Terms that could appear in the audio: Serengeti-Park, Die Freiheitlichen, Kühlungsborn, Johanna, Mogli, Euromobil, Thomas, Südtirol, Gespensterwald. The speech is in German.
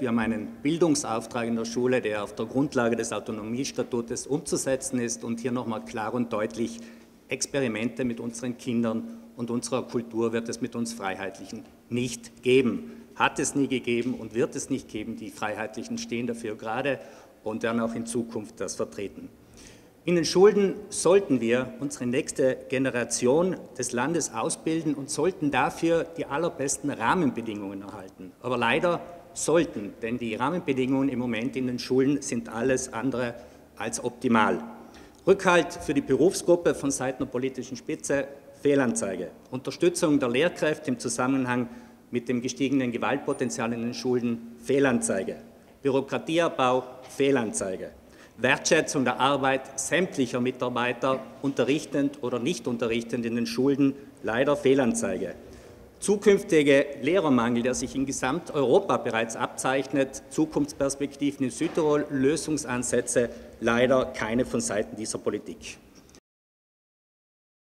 Wir haben einen Bildungsauftrag in der Schule, der auf der Grundlage des Autonomiestatutes umzusetzen ist und hier nochmal klar und deutlich: Experimente mit unseren Kindern und unserer Kultur wird es mit uns Freiheitlichen nicht geben. Hat es nie gegeben und wird es nicht geben. Die Freiheitlichen stehen dafür gerade und werden auch in Zukunft das vertreten. In den Schulen sollten wir unsere nächste Generation des Landes ausbilden und sollten dafür die allerbesten Rahmenbedingungen erhalten. Aber leider sollten, denn die Rahmenbedingungen im Moment in den Schulen sind alles andere als optimal. Rückhalt für die Berufsgruppe von Seiten der politischen Spitze, Fehlanzeige. Unterstützung der Lehrkräfte im Zusammenhang mit dem gestiegenen Gewaltpotenzial in den Schulen, Fehlanzeige. Bürokratieabbau, Fehlanzeige. Wertschätzung der Arbeit sämtlicher Mitarbeiter, unterrichtend oder nicht unterrichtend in den Schulen, leider Fehlanzeige. Zukünftiger Lehrermangel, der sich in Gesamteuropa bereits abzeichnet, Zukunftsperspektiven in Südtirol, Lösungsansätze, leider keine von Seiten dieser Politik.